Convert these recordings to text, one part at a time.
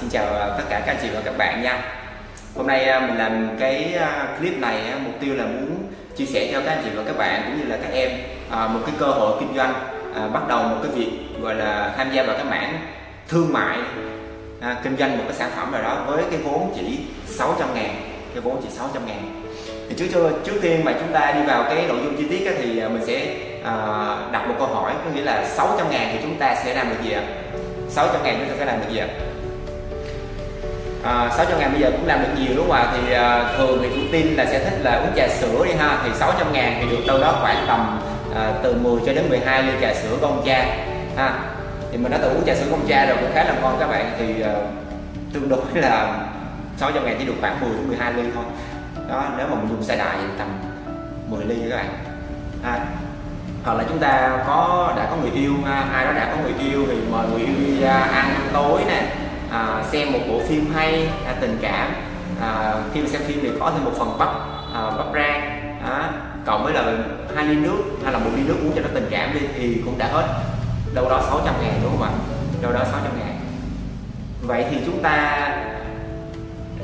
Xin chào tất cả các anh chị và các bạn nha. Hôm nay mình làm cái clip này, mục tiêu là muốn chia sẻ cho các anh chị và các bạn cũng như là các em một cái cơ hội kinh doanh, bắt đầu một cái việc gọi là tham gia vào cái mảng thương mại, kinh doanh một cái sản phẩm nào đó với cái vốn chỉ 600 ngàn. Cái vốn chỉ 600 ngàn thì trước tiên mà chúng ta đi vào cái nội dung chi tiết á, thì mình sẽ đặt một câu hỏi, có nghĩa là 600 ngàn thì chúng ta sẽ làm được gì ạ? 600 ngàn chúng ta sẽ làm được gì ạ? 600 ngàn bây giờ cũng làm được nhiều đúng không ạ? Thì thường thì cũng tin là sẽ thích là uống trà sữa đi ha, thì 600 ngàn thì được đâu đó khoảng tầm từ 10 cho đến 12 ly trà sữa công cha ha. Thì mình đã từng uống trà sữa công cha rồi cũng khá là ngon các bạn, thì tương đối là 600 ngàn chỉ được khoảng 10 đến 12 ly thôi đó, nếu mà mình dùng xe đại tầm 10 ly các bạn ha. Hoặc là chúng ta đã có người yêu, ai đó đã có người yêu thì mời người yêu đi ăn tối nè, xem một bộ phim hay, tình cảm, khi mà xem phim thì có thêm một phần bắp rang cộng với là 2 ly nước hay là 1 ly nước uống cho nó tình cảm đi, thì cũng đã hết đâu đó 600 ngàn đúng không ạ? Đâu đó 600 ngàn. Vậy thì chúng ta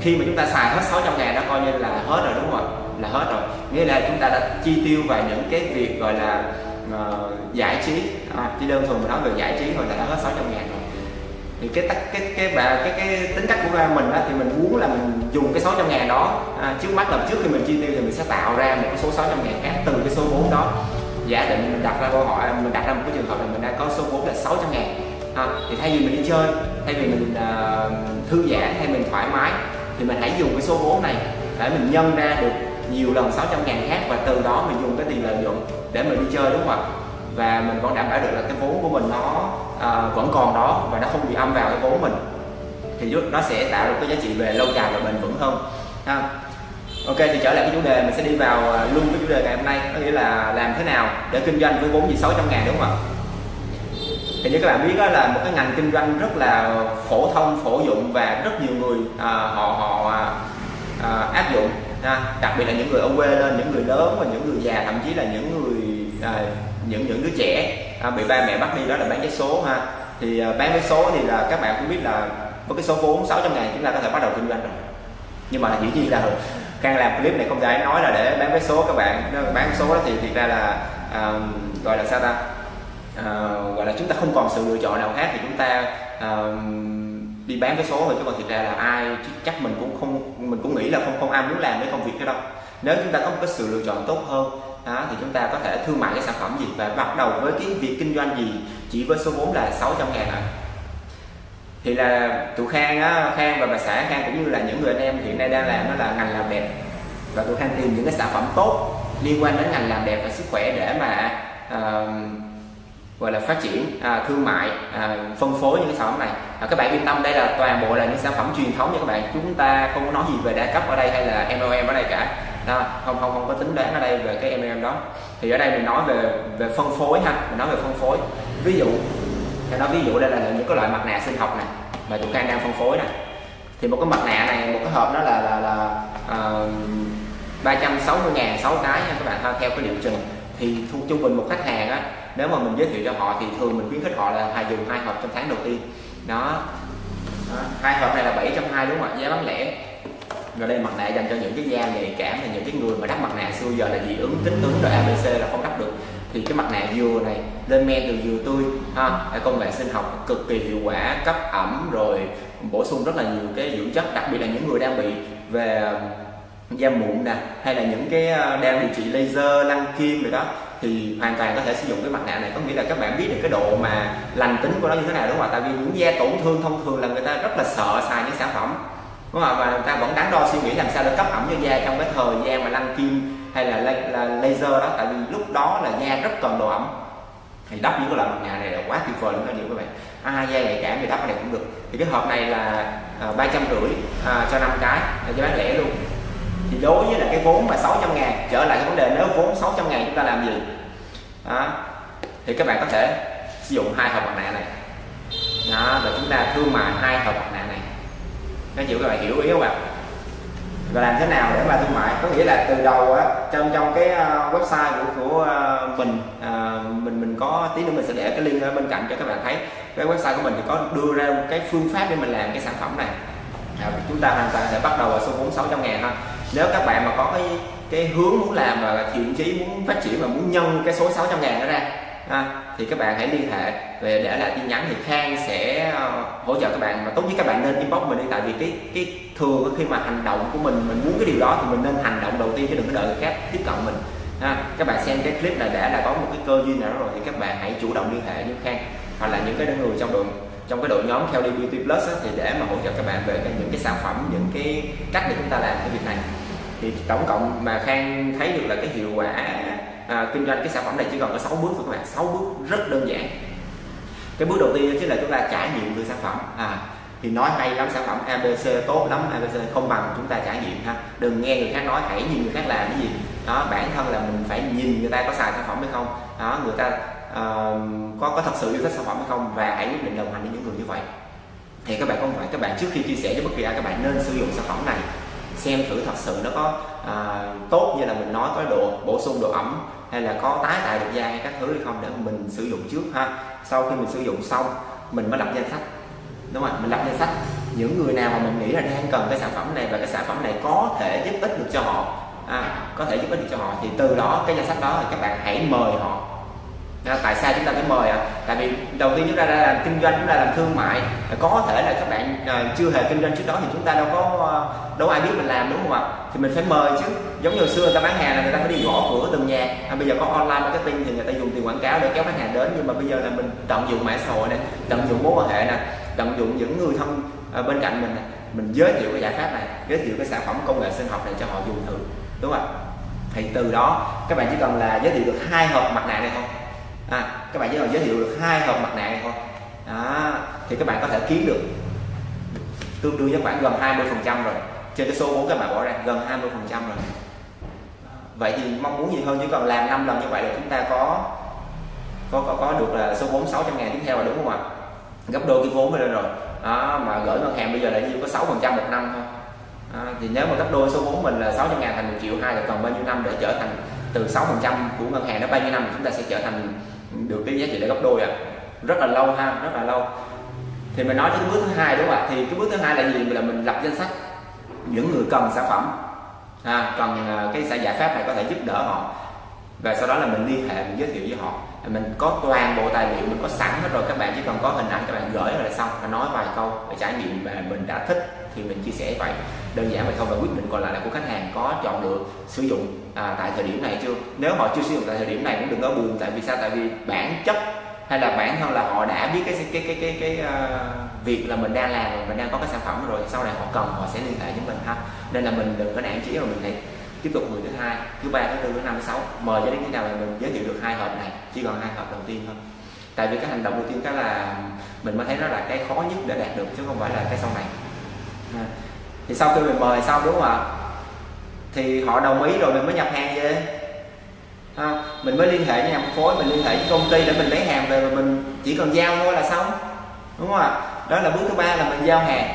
khi mà chúng ta xài hết 600 ngàn đó coi như là hết rồi đúng không ạ? Là hết rồi, nghĩa là chúng ta đã chi tiêu vào những cái việc gọi là giải trí, chỉ đơn thuần mà nói về giải trí thôi là đã hết 600 ngàn rồi. Thì cái tính cách của mình đó, thì mình muốn là mình dùng cái 600 ngàn đó, trước mắt là trước khi mình chi tiêu thì mình sẽ tạo ra một cái số 600 ngàn khác từ cái số vốn đó. Giả định mình đặt ra câu hỏi, mình đặt ra một cái trường hợp là mình đã có số vốn là 600 ngàn thì thay vì mình đi chơi, thay vì mình thư giãn, thay mình thoải mái thì mình hãy dùng cái số vốn này để mình nhân ra được nhiều lần 600 ngàn khác, và từ đó mình dùng cái tiền lợi nhuận để mình đi chơi đúng không ạ? Và mình còn đảm bảo được là cái vốn của mình nó vẫn còn đó và nó không bị âm vào cái vốn mình, thì nó sẽ tạo được cái giá trị về lâu dài và bền vững hơn ha. Ok, thì trở lại cái chủ đề, mình sẽ đi vào luôn cái chủ đề ngày hôm nay, có nghĩa là làm thế nào để kinh doanh với vốn gì 600 ngàn đúng không ạ? Thì như các bạn biết đó, là một cái ngành kinh doanh rất là phổ thông, phổ dụng và rất nhiều người họ áp dụng. Đặc biệt là những người ở quê lên, những người lớn và những người già, thậm chí là những đứa trẻ bị ba mẹ bắt đi, đó là bán vé số ha. Thì bán vé số thì là các bạn cũng biết là với cái số vốn 600 ngàn chúng ta có thể bắt đầu kinh doanh rồi. Nhưng mà dĩ nhiên là Khang làm clip này không thể nói là để bán vé số các bạn, bán vé số đó thì thiệt ra là gọi là sao ta, gọi là chúng ta không còn sự lựa chọn nào khác thì chúng ta đi bán vé số thôi, chứ còn thực ra là ai chắc mình cũng nghĩ là không ai muốn làm cái công việc đó đâu. Nếu chúng ta có một cái sự lựa chọn tốt hơn thì chúng ta có thể thương mại cái sản phẩm gì và bắt đầu với cái việc kinh doanh gì chỉ với số vốn là 600 ngàn ạ. Thì là tụi Khang á, Khang và bà xã Khang cũng như là những người anh em hiện nay đang làm đó là ngành làm đẹp, và tụi Khang tìm những cái sản phẩm tốt liên quan đến ngành làm đẹp và sức khỏe để mà gọi là phát triển thương mại, phân phối những cái sản phẩm này. Các bạn yên tâm, đây là toàn bộ là những sản phẩm truyền thống nha các bạn, chúng ta không có nói gì về đa cấp ở đây hay là MLM ở đây cả, không có tính đoán ở đây về cái MLM đó. Thì ở đây mình nói về phân phối ha, mình nói về phân phối. Ví dụ đây là những cái loại mặt nạ sinh học này mà tụi Khang đang phân phối này. Thì một cái mặt nạ này, một cái hộp đó là 360.000 6 cái nha các bạn, theo cái liệu trình. Thì trung bình một khách hàng á, nếu mà mình giới thiệu cho họ thì thường mình khuyến khích họ là hãy dùng 2 hộp trong tháng đầu tiên đó. 2 hộp này là 720 đúng không ạ, giá bán lẻ. Rồi đây mặt nạ dành cho những cái da nhạy cảm, là những cái người mà đắp mặt nạ xưa giờ là dị ứng, kích ứng rồi ABC là không đắp được. Thì cái mặt nạ dừa này lên men từ dừa tươi ha, công nghệ sinh học cực kỳ hiệu quả, cấp ẩm rồi bổ sung rất là nhiều cái dưỡng chất, đặc biệt là những người đang bị về da mụn nè, hay là những cái đang điều trị laser, lăn kim rồi đó, thì hoàn toàn có thể sử dụng cái mặt nạ này. Có nghĩa là các bạn biết được cái độ mà lành tính của nó như thế nào đúng không ạ? Tại vì những da tổn thương thông thường là người ta rất là sợ xài những sản phẩm đúng không ạ, và người ta vẫn đắn đo suy nghĩ làm sao để cấp ẩm cho da trong cái thời gian mà lăn kim hay là laser đó, tại vì lúc đó là da rất cần độ ẩm. Thì đắp những cái loại mặt nạ này là quá tuyệt vời luôn đó nhiều các bạn, da nhạy cảm thì đắp cái này cũng được. Thì cái hộp này là 350 cho 5 cái, là giá bán lẻ luôn. Thì đối với là cái vốn mà 600 ngàn, trở lại cái vấn đề nếu vốn 600 ngàn chúng ta làm gì đó, thì các bạn có thể sử dụng 2 hộp mặt nạ này đó, rồi chúng ta thương mại 2 hộp mặt nạ này. Nói chịu các bạn hiểu ý không ạ? Rồi làm thế nào để mà thương mại, có nghĩa là từ đầu á, trong cái website của mình có tí nữa mình sẽ để cái link ở bên cạnh cho các bạn thấy. Cái website của mình thì có đưa ra một cái phương pháp để mình làm cái sản phẩm này. Chúng ta hoàn toàn sẽ bắt đầu ở số 400-600 ngàn thôi. Nếu các bạn mà có cái hướng muốn làm và thiện chí muốn phát triển và muốn nhân cái số 600 ngàn đó ra thì các bạn hãy liên hệ về để lại tin nhắn, thì Khang sẽ hỗ trợ các bạn. Và tốt nhất các bạn nên inbox mình đi, tại vì cái thường khi mà hành động của mình muốn cái điều đó thì mình nên hành động đầu tiên chứ đừng có đợi người khác tiếp cận mình. Các bạn xem cái clip này đã là có một cái cơ duyên nào đó rồi thì các bạn hãy chủ động liên hệ với Khang hoặc là những cái người trong cái đội nhóm KellyBeautyPlus thì để mà hỗ trợ các bạn về những cái sản phẩm, những cái cách để chúng ta làm cái việc này. Thì tổng cộng mà Khang thấy được là cái hiệu quả kinh doanh cái sản phẩm này chỉ còn có 6 bước thôi các bạn. 6 bước rất đơn giản. Cái bước đầu tiên chính là chúng ta trải nghiệm thử sản phẩm. Thì nói hay lắm, sản phẩm ABC tốt lắm, ABC không bằng chúng ta trải nghiệm ha. Đừng nghe người khác nói, hãy nhìn người khác làm cái gì. Đó, bản thân là mình phải nhìn người ta có xài sản phẩm hay không. Đó, người ta có thật sự yêu thích sản phẩm hay không, và hãy quyết định đồng hành với những người như vậy. Thì các bạn không phải, các bạn trước khi chia sẻ với bất kỳ ai, các bạn nên sử dụng sản phẩm này, xem thử thật sự nó có tốt như là mình nói, có độ bổ sung độ ẩm hay là có tái tạo được da hay các thứ hay không, để mình sử dụng trước ha. Sau khi mình sử dụng xong mình mới lập danh sách, đúng không? Mình lập danh sách những người nào mà mình nghĩ là đang cần cái sản phẩm này và cái sản phẩm này có thể giúp ích được cho họ, có thể giúp ích được cho họ, thì từ đó cái danh sách đó thì các bạn hãy mời họ. Tại sao chúng ta phải mời ạ? Tại vì đầu tiên chúng ta đã làm kinh doanh, chúng ta làm thương mại, có thể là các bạn chưa hề kinh doanh trước đó thì chúng ta đâu ai biết mình làm, đúng không ạ? Thì mình phải mời chứ. Giống như hồi xưa người ta bán hàng là người ta phải đi gõ cửa từng nhà, bây giờ có online marketing thì người ta dùng tiền quảng cáo để kéo khách hàng đến, nhưng mà bây giờ là mình tận dụng mạng xã hội này, tận dụng mối quan hệ này, tận dụng những người thân bên cạnh mình này, mình giới thiệu cái giải pháp này, giới thiệu cái sản phẩm công nghệ sinh học này cho họ dùng thử, đúng không ạ? Thì từ đó các bạn chỉ cần là giới thiệu được 2 hộp mặt nạ này thôi. Các bạn chỉ cần giới thiệu được 2 hộp mặt nạ này thôi. Thì các bạn có thể kiếm được tương đương với khoảng gần 20% rồi, trên cái số vốn các bạn bỏ ra gần 20% rồi. Vậy thì mong muốn gì hơn, chỉ cần làm 5 lần như vậy là chúng ta có được là số vốn 600 ngàn tiếp theo rồi, đúng không ạ? Gấp đôi cái vốn lên rồi. Mà gửi ngân hàng bây giờ là chỉ có 6% một năm thôi. Thì nếu mà gấp đôi số vốn mình là 600 ngàn thành 1,2 triệu là còn bao nhiêu năm để trở thành, từ 6% của ngân hàng đó bao nhiêu năm chúng ta sẽ trở thành được cái giá trị là gấp đôi ạ. Rất là lâu ha, rất là lâu. Thì mình nói đến bước thứ hai, đúng không ạ? Thì cái bước thứ hai là gì? Là mình lập danh sách những người cần sản phẩm, cần cái giải pháp này có thể giúp đỡ họ, và sau đó là mình liên hệ, mình giới thiệu với họ, mình có toàn bộ tài liệu, mình có sẵn hết rồi, các bạn chỉ cần có hình ảnh các bạn gửi là xong, và nói vài câu về trải nghiệm mà mình đã thích thì mình chia sẻ vậy, đơn giản vậy thôi. Và quyết định còn lại là của khách hàng, có chọn được sử dụng tại thời điểm này chưa. Nếu họ chưa sử dụng tại thời điểm này cũng đừng có buồn, tại vì sao? Tại vì bản chất hay là bản thân là họ đã biết cái việc là mình đang làm rồi, mình đang có cái sản phẩm rồi, sau này họ cần họ sẽ liên hệ với mình ha. Nên là mình đừng có nản chí mà mình hãy tiếp tục người thứ hai, thứ ba, thứ tư, thứ năm, thứ sáu, mời cho đến khi nào là mình giới thiệu được 2 hộp này, chỉ còn 2 hộp đầu tiên thôi. Tại vì cái hành động đầu tiên cái là mình mới thấy nó là cái khó nhất để đạt được chứ không phải là cái sau này. Thì sau khi mình mời xong, đúng không ạ, thì họ đồng ý rồi mình mới nhập hàng về, mình mới liên hệ với nhà phân phối, mình liên hệ với công ty để mình lấy hàng về và mình chỉ cần giao thôi là xong, đúng không ạ? Đó là bước thứ ba là mình giao hàng.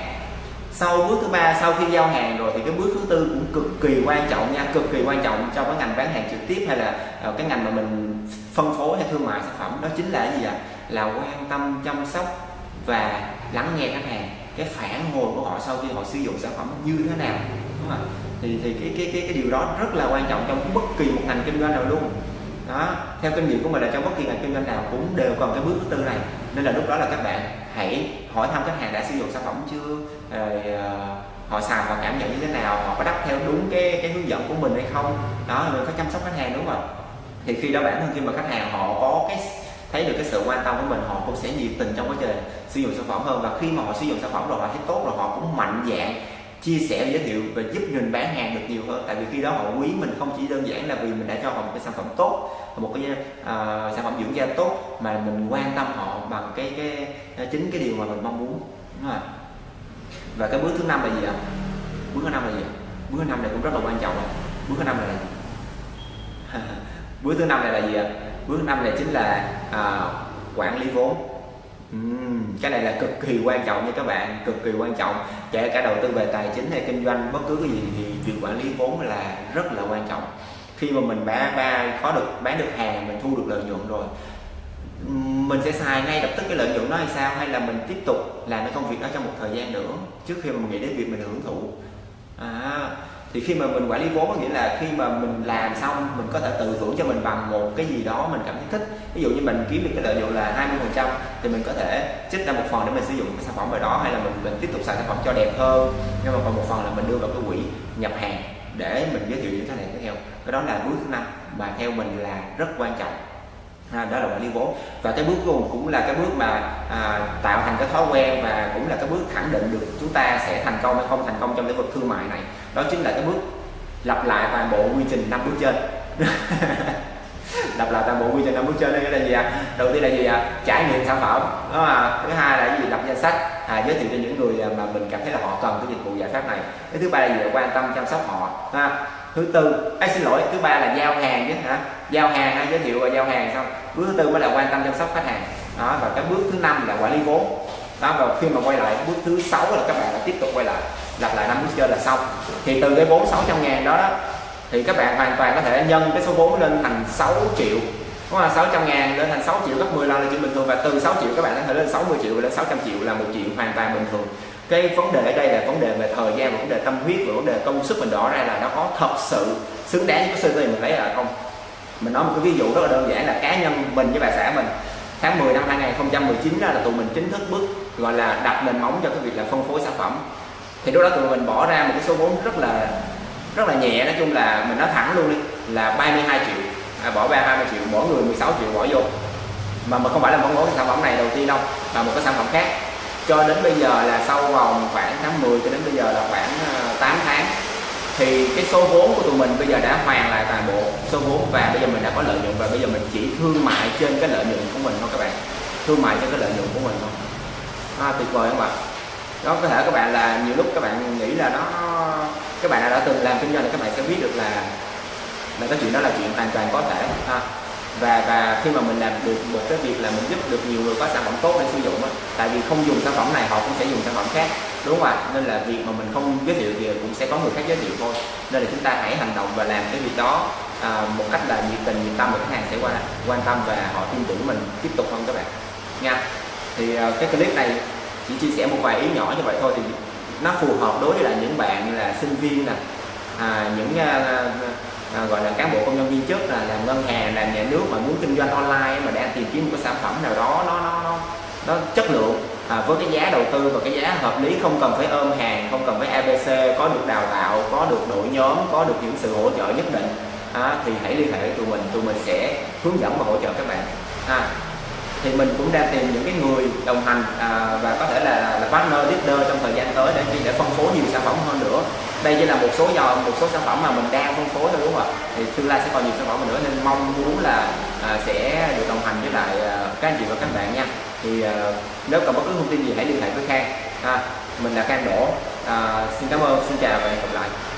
Sau khi giao hàng rồi thì cái bước thứ tư cũng cực kỳ quan trọng nha, cực kỳ quan trọng trong cái ngành bán hàng trực tiếp hay là cái ngành mà mình phân phối hay thương mại sản phẩm, đó chính là cái gì ạ? Là quan tâm, chăm sóc và lắng nghe khách hàng, cái phản hồi của họ sau khi họ sử dụng sản phẩm như thế nào, đúng không? Thì cái điều đó rất là quan trọng trong bất kỳ một ngành kinh doanh nào luôn. Đó, theo kinh nghiệm của mình là trong bất kỳ ngành kinh doanh nào cũng đều cần cái bước thứ tư này. Nên là lúc đó là các bạn hãy hỏi thăm khách hàng đã sử dụng sản phẩm chưa, họ xài họ cảm nhận như thế nào, họ có đáp theo đúng cái hướng dẫn của mình hay không. Đó, mình phải chăm sóc khách hàng, đúng không? Thì khi đó bản thân khi mà khách hàng họ có cái thấy được cái sự quan tâm của mình, họ cũng sẽ nhiệt tình trong quá trình sử dụng sản phẩm hơn, và khi mà họ sử dụng sản phẩm rồi họ thấy tốt rồi, họ cũng mạnh dạn chia sẻ, giới thiệu và giúp mình bán hàng được nhiều hơn. Tại vì khi đó họ quý mình không chỉ đơn giản là vì mình đã cho họ một cái sản phẩm tốt, một cái sản phẩm dưỡng da tốt, mà mình quan tâm họ bằng chính cái điều mà mình mong muốn, đúng không? Và cái bước thứ năm là gì ạ? Bước thứ năm là gì? Bước thứ năm này cũng rất là quan trọng. Bước thứ năm này là gì? Bước thứ năm này là gì ạ? Bước thứ năm này chính là quản lý vốn. Cái này là cực kỳ quan trọng nha các bạn, cực kỳ quan trọng. Kể cả đầu tư về tài chính hay kinh doanh, bất cứ cái gì thì việc quản lý vốn là rất là quan trọng. Khi mà mình bán được hàng, mình thu được lợi nhuận rồi, mình sẽ xài ngay lập tức cái lợi nhuận đó hay sao, hay là mình tiếp tục làm cái công việc đó trong một thời gian nữa trước khi mà mình nghĩ đến việc mình hưởng thụ. Thì khi mà mình quản lý vốn có nghĩa là khi mà mình làm xong mình có thể tự thưởng cho mình bằng một cái gì đó mình cảm thấy thích. Ví dụ như mình kiếm được cái lợi nhuận là 20% thì mình có thể trích ra một phần để mình sử dụng cái sản phẩm về đó, hay là mình tiếp tục xài sản phẩm cho đẹp hơn, nhưng mà còn một phần là mình đưa vào cái quỹ nhập hàng để mình giới thiệu những cái này tiếp theo. Cái đó là bước thứ 5 mà theo mình là rất quan trọng. Đó là quản lý vốn, và cái bước cuối cùng cũng là cái bước mà tạo thành cái thói quen, và cũng là cái bước khẳng định được chúng ta sẽ thành công hay không thành công trong lĩnh vực thương mại này. Đó chính là cái bước lặp lại toàn bộ quy trình 5 bước trên. Lặp lại toàn bộ quy trình 5 bước trên đây là gì ạ? Đầu tiên là gì ạ? Trải nghiệm sản phẩm. Thứ hai là gì? Lập danh sách, giới thiệu cho những người mà mình cảm thấy là họ cần cái dịch vụ giải pháp này. Cái thứ ba là gì? Quan tâm chăm sóc họ. Thứ ba là giao hàng chứ hả? Giao hàng ha, giới thiệu và giao hàng xong. Bước thứ tư mới là quan tâm chăm sóc khách hàng. Đó, và cái bước thứ 5 là quản lý vốn. Đó, và khi mà quay lại bước thứ 6 là các bạn tiếp tục quay lại lặp lại 5 bước chơi là xong. Thì từ cái vốn 600.000 đó thì các bạn hoàn toàn có thể nhân cái số vốn lên thành 6 triệu, đúng không? 600.000 lên thành 6 triệu gấp 10 lần là chuyện bình thường, và từ 6 triệu các bạn có thể lên 60 triệu và lên 600 triệu là 1 triệu, hoàn toàn bình thường. Cái vấn đề ở đây là vấn đề về thời gian, vấn đề tâm huyết và vấn đề công sức mình đổ ra là nó có thật sự xứng đáng với cái số tiền mình lấy là không. Mình nói một cái ví dụ rất là đơn giản là cá nhân mình với bà xã mình, tháng 10 năm 2019 là tụi mình chính thức bước gọi là đặt nền móng cho cái việc là phân phối sản phẩm. Thì lúc đó tụi mình bỏ ra một cái số vốn rất là nhẹ, nói chung là mình nói thẳng luôn đi là 32 triệu, bỏ ra 20 triệu, mỗi người 16 triệu bỏ vô, mà không phải là món món sản phẩm này đầu tiên đâu, mà một cái sản phẩm khác. Cho đến bây giờ là sau vòng khoảng tháng 10 cho đến bây giờ là khoảng 8 tháng thì cái số vốn của tụi mình bây giờ đã hoàn lại toàn bộ số vốn, và bây giờ mình đã có lợi nhuận, và bây giờ mình chỉ thương mại trên cái lợi nhuận của mình thôi các bạn, thương mại trên cái lợi nhuận của mình thôi. Tuyệt vời không ạ? Đó, có thể các bạn là nhiều lúc các bạn nghĩ là các bạn đã từng làm kinh doanh thì các bạn sẽ biết được là cái chuyện đó là chuyện hoàn toàn có thể. Và khi mà mình làm được một cái việc là mình giúp được nhiều người có sản phẩm tốt để sử dụng đó, tại vì không dùng sản phẩm này họ cũng sẽ dùng sản phẩm khác, đúng không ạ? Nên là việc mà mình không giới thiệu thì cũng sẽ có người khác giới thiệu thôi, nên là chúng ta hãy hành động và làm cái việc đó một cách là nhiệt tình, nhiệt tâm, và khách hàng sẽ quan tâm và họ tin tưởng mình tiếp tục hơn các bạn nha. Thì cái clip này chỉ chia sẻ một vài ý nhỏ như vậy thôi, thì nó phù hợp đối với là những bạn là sinh viên nè, gọi là cán bộ công nhân viên chức, là làm ngân hàng, làm nhà nước mà muốn kinh doanh online mà đang tìm kiếm một cái sản phẩm nào đó nó chất lượng, với cái giá đầu tư và cái giá hợp lý, không cần phải ôm hàng, không cần phải ABC, có được đào tạo, có được đội nhóm, có được những sự hỗ trợ nhất định, thì hãy liên hệ với tụi mình sẽ hướng dẫn và hỗ trợ các bạn. Thì mình cũng đang tìm những cái người đồng hành và có thể là partner, leader trong thời gian tới để phân phối nhiều sản phẩm hơn nữa. Đây chỉ là một số sản phẩm mà mình đang phân phối thôi, đúng không ạ? Thì tương lai sẽ còn nhiều sản phẩm nữa, nên mong muốn là sẽ được đồng hành với lại các anh chị và các bạn nha. Thì nếu còn bất cứ thông tin gì hãy liên hệ với Khang. Mình là Khang Đỗ. Xin cảm ơn, xin chào và hẹn gặp lại.